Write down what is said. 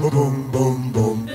boom boom boom.